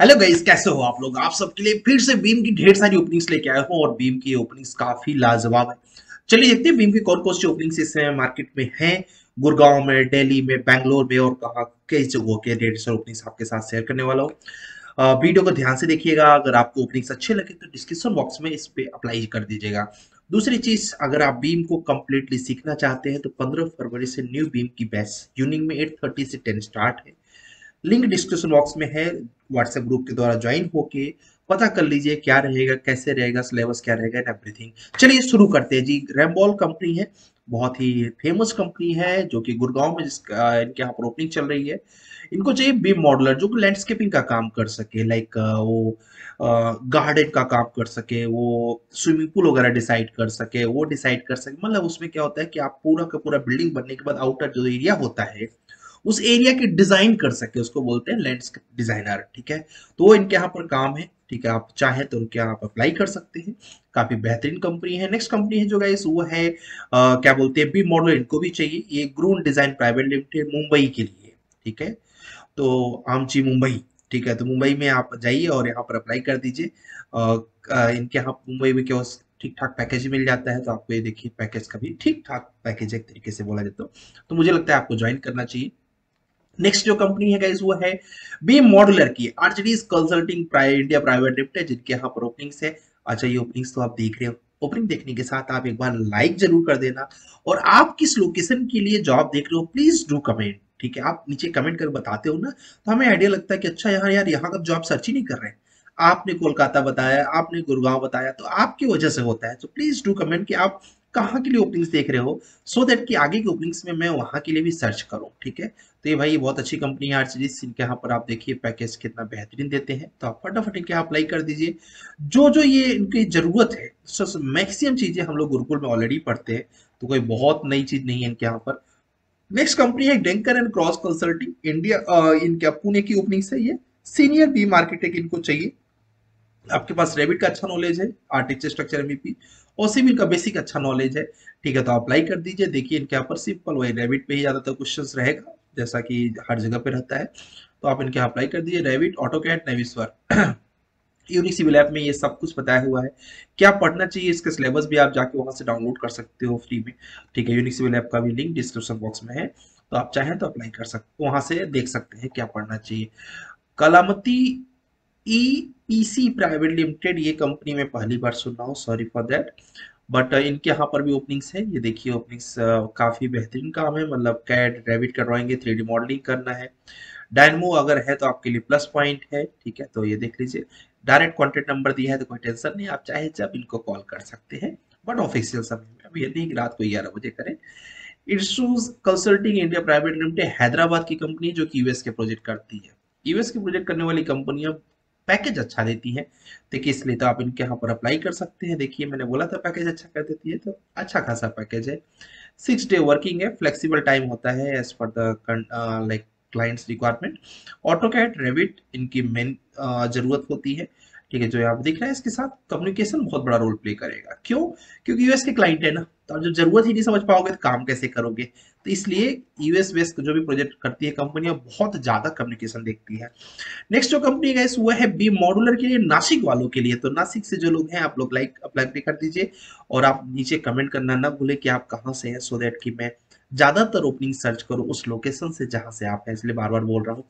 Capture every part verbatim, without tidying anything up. Hello guys, कैसे हो आप लोग। आप सबके लिए फिर से बीम की ढेर सारी ओपनिंग्स लेके आया हूँ और बीम की ओपनिंग्स काफी लाजवाब है। चलिए देखते हैं बीम की कौन कौन सी ओपनिंग्स इस समय मार्केट में हैं। गुड़गांव में, दिल्ली में, बैंगलोर में और कहा कई जगहों के ढेर सारे ओपनिंग्स आपके साथ शेयर करने वाला हूँ। वीडियो को ध्यान से देखिएगा। अगर आपको ओपनिंग्स अच्छे लगे तो डिस्क्रिप्शन बॉक्स में इस पर अप्लाई कर दीजिएगा। दूसरी चीज, अगर आप बीम को कम्प्लीटली सीखना चाहते हैं तो पंद्रह फरवरी से न्यू बीम की बैच यूनिंग में एट थर्टी से टेन स्टार्ट है। लिंक डिस्क्रिप्शन बॉक्स में है। व्हाट्सएप ग्रुप के द्वारा ज्वाइन होके पता कर लीजिए क्या रहेगा, कैसे रहेगा, सिलेबस क्या रहेगा एंड एवरीथिंग। चलिए शुरू करते हैं जी। रैम्बॉल कंपनी है, बहुत ही फेमस कंपनी है जो कि गुड़गांव में जिसका इनके यहाँ पर ओपनिंग चल रही है। इनको चाहिए बीम मॉडलर जो कि लैंडस्केपिंग का काम कर सके, लाइक वो गार्डन का काम कर सके, वो स्विमिंग पूल वगैरह डिसाइड कर सके, वो डिसाइड कर सके। मतलब उसमें क्या होता है कि आप पूरा का पूरा बिल्डिंग बनने के बाद आउटर जो एरिया होता है उस एरिया की डिजाइन कर सके, उसको बोलते हैं लैंडस्केप डिजाइनर। ठीक है, तो वो इनके यहाँ पर काम है। ठीक है, आप चाहे तो उनके यहाँ आप अप्लाई कर सकते हैं। काफी बेहतरीन कंपनी है। नेक्स्ट कंपनी है जो गाइस वो है आ, क्या बोलते हैं, बी मॉडल। इनको भी चाहिए। ये green design private limited Mumbai के लिए। ठीक है, तो आमची मुंबई। ठीक है, तो मुंबई में आप जाइए और यहाँ पर अप्लाई कर दीजिए। इनके यहाँ मुंबई में क्या ठीक ठाक पैकेज मिल जाता है। तो आपको ये देखिए पैकेज का भी ठीक ठाक पैकेज एक तरीके से बोला जाता है, तो मुझे लगता है आपको ज्वाइन करना चाहिए। नेक्स्ट जो कंपनी है गाइस वो है बीम मॉडुलर की RJDS consulting India private limited, जिनके यहाँ पर ओपनिंग्स है। अच्छा, ये ओपनिंग्स तो आप देख रहे हो। ओपनिंग देखने के साथ आप एक बार लाइक जरूर कर देना, और आप किस लोकेशन के लिए जॉब देख रहे हो प्लीज डू कमेंट। ठीक है, आप नीचे कमेंट कर बताते हो ना तो हमें आइडिया लगता है कि अच्छा यार यार यहाँ का जॉब सर्च ही नहीं कर रहे। आपने कोलकाता बताया, आपने गुड़गांव बताया, तो आपकी वजह से होता है। तो प्लीज डू कमेंट कि आप कहाँ के लिए ओपनिंग्स देख रहे हो, सो so दैट कि आगे के ओपनिंग्स में मैं वहाँ के लिए भी सर्च करूँ। ठीक है, तो ये भाई बहुत अच्छी कंपनी है आरसीडीस। इनके यहाँ पर आप देखिए पैकेज कितना बेहतरीन देते हैं। तो आप फटाफट इनके यहाँ अप्लाई कर दीजिए। जो जो ये इनकी जरूरत है तो मैक्सिमम चीजें हम लोग गुरुकुल में ऑलरेडी पढ़ते हैं, तो कोई बहुत नई चीज नहीं है इनके यहाँ पर। नेक्स्ट कंपनी है डेंकर एंड क्रॉस कंसल्टिंग इंडिया। इनके पुणे की ओपनिंग्स है। ये सीनियर बीम आर्किटेक्ट इनको चाहिए। आपके पास रेविट का अच्छा नॉलेज है, आर्किटेक्चर स्ट्रक्चर एमईपी और सिविल का बेसिक अच्छा नॉलेज है। ठीक है, तो अप्लाई कर दीजिए। देखिए इनके यहाँ पर सिंपल वही रेविट पे ही ज्यादातर क्वेश्चंस रहेगा, जैसा कि हर जगह पे रहता है। तो आप इनके यहाँ अप्लाई कर दीजिए। Revit, AutoCAD, Naviswork, unique civil app में ये सब कुछ बताया हुआ है क्या पढ़ना चाहिए। इसका सिलेबस भी आप जाके वहाँ से डाउनलोड कर सकते हो फ्री में। ठीक है, यूनिक सिविल ऐप का भी लिंक डिस्क्रिप्शन बॉक्स में है, तो आप चाहें तो अप्लाई कर सकते, वहाँ से देख सकते हैं क्या पढ़ना चाहिए। कलामती ईपीसी प्राइवेट लिमिटेड, ये कंपनी में पहली बार सुन रहा हूँ, सॉरी फॉर दैट, बट इनके यहाँ पर भी ओपनिंग्स है। ये देखिए ओपनिंग्स काफी बेहतरीन काम है। मतलब कैड, रेविट का ड्रॉइंग है, थ्री डी मॉडलिंग करना है। डायनेमो अगर है तो आपके लिए प्लस पॉइंट है। ठीक है, तो ये देख लीजिए। डायरेक्ट कॉन्टेक्ट नंबर दिया है, तो कोई टेंशन नहीं, आप चाहे जब इनको कॉल कर सकते हैं, बट ऑफिशियल समय में अभी यदि रात को ग्यारह बजे करें। Issues consulting India private limited Hyderabad की कंपनी जो कि यूएस के प्रोजेक्ट करती है। यूएस के प्रोजेक्ट करने वाली कंपनियां पैकेज अच्छा देती है, देखिए इसलिए तो आप इनके यहाँ पर अप्लाई कर सकते हैं। देखिए मैंने बोला था पैकेज अच्छा कर देती है, तो अच्छा खासा पैकेज है। सिक्स डे वर्किंग है, फ्लेक्सिबल टाइम होता है as per the like clients requirement. AutoCAD, Revit इनकी मेन uh, जरूरत होती है। ठीक है, जो आप दिख रहा है इसके साथ कम्युनिकेशन बहुत बड़ा रोल प्ले करेगा। क्यों? क्योंकि यूएस के क्लाइंट है ना, तो आप जब जरूरत ही नहीं समझ पाओगे तो काम कैसे करोगे। तो इसलिए यूएस बेस्ड जो भी प्रोजेक्ट करती है कंपनियां बहुत ज्यादा कम्युनिकेशन देखती है। नेक्स्ट जो कंपनी गाइस वो है बी मॉडुलर के लिए नासिक वालों के लिए। तो नासिक से जो लोग हैं आप लोग लाइक अप्लाई कर दीजिए, और आप नीचे कमेंट करना ना भूले कि आप कहाँ से हैं, सो दैट कि मैं ज्यादातर ओपनिंग सर्च करो उस लोकेशन से जहां से आप है, इसलिए बार बार बोल रहा हूँ।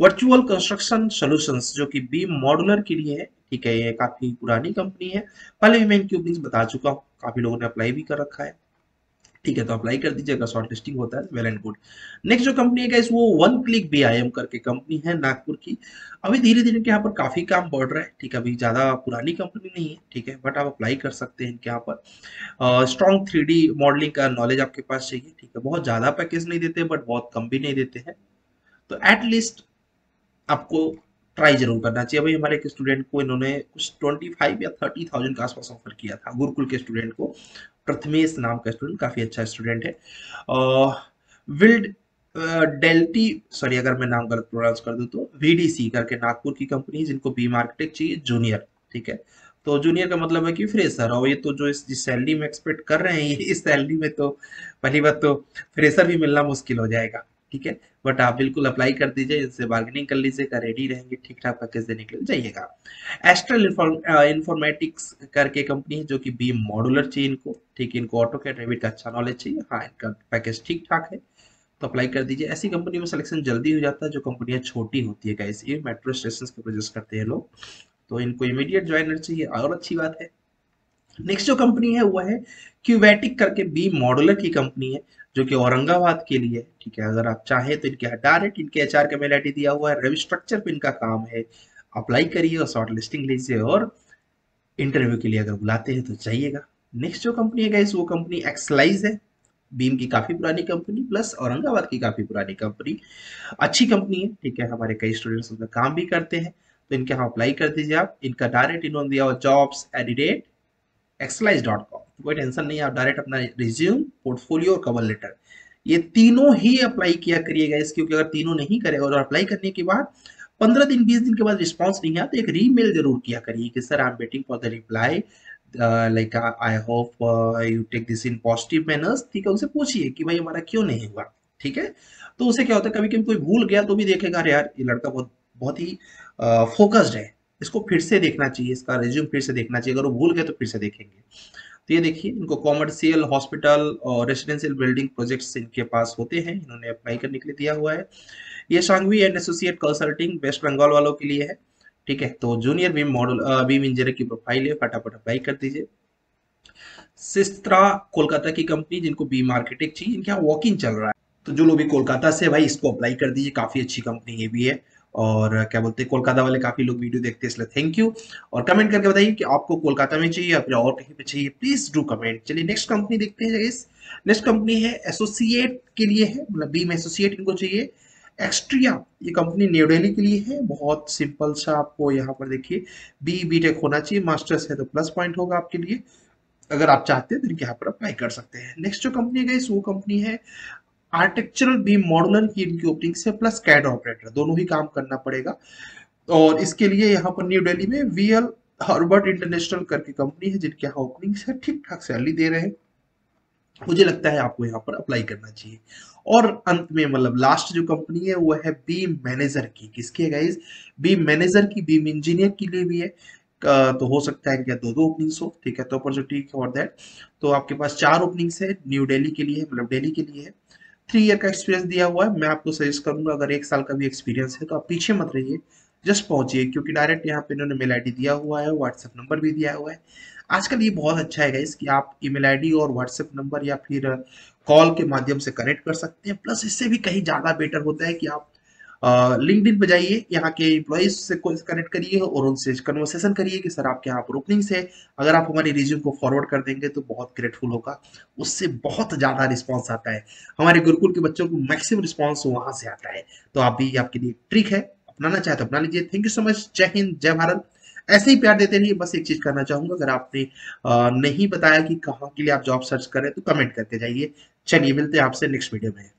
वर्चुअल कंस्ट्रक्शन सॉल्यूशंस जो कि बी मॉडुलर के लिए है। ठीक है, ये काफी पुरानी कंपनी है, पहले भी मैं इनकी ओपनिंग्स बता चुका हूँ, काफी लोगों ने अप्लाई भी कर रखा है। ठीक है, तो अप्लाई कर दीजिए, अगर शॉर्ट लिस्टिंग होता है वेल एंड गुड। नेक्स्ट जो कंपनी है गाइस वो वन क्लिक बीआईएम करके कंपनी है नागपुर की। अभी धीरे धीरे इनके यहाँ पर काफी काम बढ़ रहा है। ठीक है, अभी ज्यादा पुरानी कंपनी नहीं है। ठीक है, बट आप अप्लाई कर सकते हैं इनके यहाँ पर। स्ट्रॉन्ग थ्री डी मॉडलिंग का नॉलेज आपके पास चाहिए। ठीक है, बहुत ज्यादा पैकेज नहीं देते बट बहुत कम भी नहीं देते हैं, तो एटलीस्ट आपको ट्राई जरूर करना चाहिए। भाई हमारे एक स्टूडेंट को इन्होंने कुछ पच्चीस या तीस हज़ार के आसपास ऑफर किया था, गुरुकुल के स्टूडेंट को। प्रथमेश नाम का स्टूडेंट, काफी अच्छा स्टूडेंट है। विल्ड डेल्टी, सॉरी अगर मैं नाम गलत प्रोनाउंस कर दूं, तो वीडीसी करके नागपुर की कंपनी है जिनको बीम आर्किटेक्ट चाहिए जूनियर। ठीक है, तो जूनियर का मतलब है कि फ्रेशर, और ये तो जो इस जिस सैलरी में एक्सपेक्ट कर रहे हैं, ये इस सैलरी में तो पहली बात तो फ्रेशर भी मिलना मुश्किल हो जाएगा। ठीक है, बट आप बिल्कुल अप्लाई कर दीजिए, इससे बार्गेनिंग कर लीजिएगा, रेडी रहेंगे, ठीक ठाक पैकेज देने के लिए जाइएगा। एस्ट्रल इंफॉर्मेटिक्स करके कंपनी है जो कि बीम मॉडुलर चाहिए इनको, ठीक, इनको ऑटोकैड रेविट का अच्छा नॉलेज चाहिए, हाँ इनका पैकेज ठीक ठाक है तो अप्लाई कर दीजिए। ऐसी कंपनी में सिलेक्शन जल्दी हो जाता है, जो कंपनियाँ छोटी होती है गाइस, ये मेट्रो स्टेशन के प्रोजेक्ट करते हैं लोग, तो इनको इमीडिएट ज्वाइनर चाहिए और अच्छी बात है। नेक्स्ट जो कंपनी है वह है क्यूबेटिक करके बीम मॉडुलर की कंपनी है जो कि औरंगाबाद के लिए, ठीक है, अगर आप चाहे तो इनके डायरेक्ट इनके एचआर का मेल आईडी दिया हुआ है, रविस्ट्रक्चर पे इनका काम है, अप्लाई करिए और शॉर्ट लिस्टिंग लीजिए और इंटरव्यू के लिए अगर बुलाते हैं तो जाइएगा। नेक्स्ट जो कंपनी है गाइस वो कंपनी एक्सलाइज है, बीम की काफी पुरानी कंपनी प्लस औरंगाबाद की काफी पुरानी कंपनी, अच्छी कंपनी है, ठीक है, हमारे कई स्टूडेंट्स उसमें काम भी करते हैं, तो इनके यहाँ अप्लाई कर दीजिए आप। इनका डायरेक्ट इन्होंने दिया हुआ जॉब्स एडिडेट एक्सलाइज डॉट कॉम, कोई टेंशन नहीं है, आप डायरेक्ट अपना रिज्यूम, पोर्टफोलियो और कवर लेटर ये तीनों ही अप्लाई किया करिएगा इस, क्योंकि अगर तीनों नहीं करेगा और अप्लाई करने के बाद पंद्रह दिन बीस दिन के बाद रिस्पांस नहीं आया तो एक रीमेल जरूर किया करिए कि sir I am waiting for the reply, like I hope you take this in positive manners, ठीक है, उनसे पूछिए कि भाई हमारा क्यों नहीं हुआ, ठीक है। तो उसे क्या होता है कभी कभी कोई भूल गया तो भी देखेगा अरे यार ये लड़का बहुत बहुत ही फोकस्ड है, इसको फिर से देखना चाहिए, इसका रिज्यूम फिर से देखना चाहिए, अगर वो भूल गए तो फिर से देखेंगे। तो ये देखिए इनको कॉमर्शियल, हॉस्पिटल और रेसिडेंशियल बिल्डिंग प्रोजेक्ट्स इनके पास होते हैं, इन्होंने अप्लाई करने के लिए दिया हुआ है। ये Sanghvi and associate consulting waste Bengal वालों के लिए है, ठीक है, तो junior BIM model BIM engineer की प्रोफाइल है, फटाफट अप्लाई कर दीजिए। सिस्त्रा कोलकाता की कंपनी जिनको बीम आर्किटेक्ट चाहिए, इनके यहाँ वॉकिंग चल रहा है, तो जो लोग भी कोलकाता से भाई इसको अप्लाई कर दीजिए, काफी अच्छी कंपनी ये भी है, और क्या बोलते हैं कोलकाता वाले काफी लोग वीडियो देखते हैं इसलिए थैंक यू, और कमेंट करके बताइए कि आपको कोलकाता में चाहिए या फिर और कहीं पे चाहिए, प्लीज डू कमेंट। चलिए नेक्स्ट कंपनी देखते हैं गाइस। नेक्स्ट कंपनी है एसोसिएट के लिए है, मतलब बीम एसोसिएट इनको चाहिए। एक्सट्रिया ये कंपनी न्यू दिल्ली के लिए है, बहुत सिंपल सा, आपको यहाँ पर देखिए बी बी टेक होना चाहिए, मास्टर्स है तो प्लस पॉइंट होगा आपके लिए, अगर आप चाहते हैं तो इनके यहाँ पर अप्लाई कर सकते हैं। नेक्स्ट जो कंपनी है गाइस वो कंपनी है आर्किटेक्चरल बीम मॉडुलर की, इनकी ओपनिंग से प्लस कैड ऑपरेटर दोनों ही काम करना पड़ेगा, और इसके लिए यहाँ पर न्यू दिल्ली में वीएल हार्बर्ट इंटरनेशनल करके कंपनी है जिनके यहाँ ओपनिंग से ठीक ठाक सैलरी दे रहे हैं, मुझे लगता है आपको यहाँ पर अप्लाई करना चाहिए। और अंत में मतलब लास्ट जो कंपनी है वो है बीम मैनेजर की, किसकी गाइज, बीम मैनेजर की, बीम इंजीनियर के लिए भी है, तो हो सकता है कि दो दो ओपनिंग्स हो, ठीक है, तो अपॉर्चुनिटी फॉर दैट, तो आपके पास चार ओपनिंग्स है, न्यू दिल्ली के लिए मतलब दिल्ली के लिए है, थ्री ईयर का एक्सपीरियंस दिया हुआ है। मैं आपको सजेस्ट करूंगा अगर एक साल का भी एक्सपीरियंस है तो आप पीछे मत रहिए, जस्ट पहुंचिए, क्योंकि डायरेक्ट यहाँ पे इन्होंने मेल आईडी दिया हुआ है, व्हाट्सएप नंबर भी दिया हुआ है। आजकल ये बहुत अच्छा है गाइस कि आप ईमेल आईडी और व्हाट्सएप नंबर या फिर कॉल के माध्यम से कनेक्ट कर सकते हैं, प्लस इससे भी कहीं ज़्यादा बेटर होता है कि आप लिंक्डइन पर जाइए, यहाँ के एम्प्लॉइज से कनेक्ट करिए और उनसे कन्वर्सेशन करिए कि सर आपके यहाँ पर ओपनिंग्स है, अगर आप हमारे रिज्यूम को फॉरवर्ड कर देंगे तो बहुत ग्रेटफुल होगा, उससे बहुत ज़्यादा रिस्पांस आता है, हमारे गुरुकुल के बच्चों को मैक्सिमम रिस्पांस वहाँ से आता है, तो आप भी आपके लिए ट्रिक है, अपनाना चाहे तो अपना लीजिए। थैंक यू सो मच, जय हिंद जय भारत, ऐसे ही प्यार देते रहिए। बस एक चीज़ करना चाहूँगा, अगर आपने नहीं बताया कि कहाँ के लिए आप जॉब सर्च करें तो कमेंट करते जाइए। चलिए मिलते हैं आपसे नेक्स्ट वीडियो में।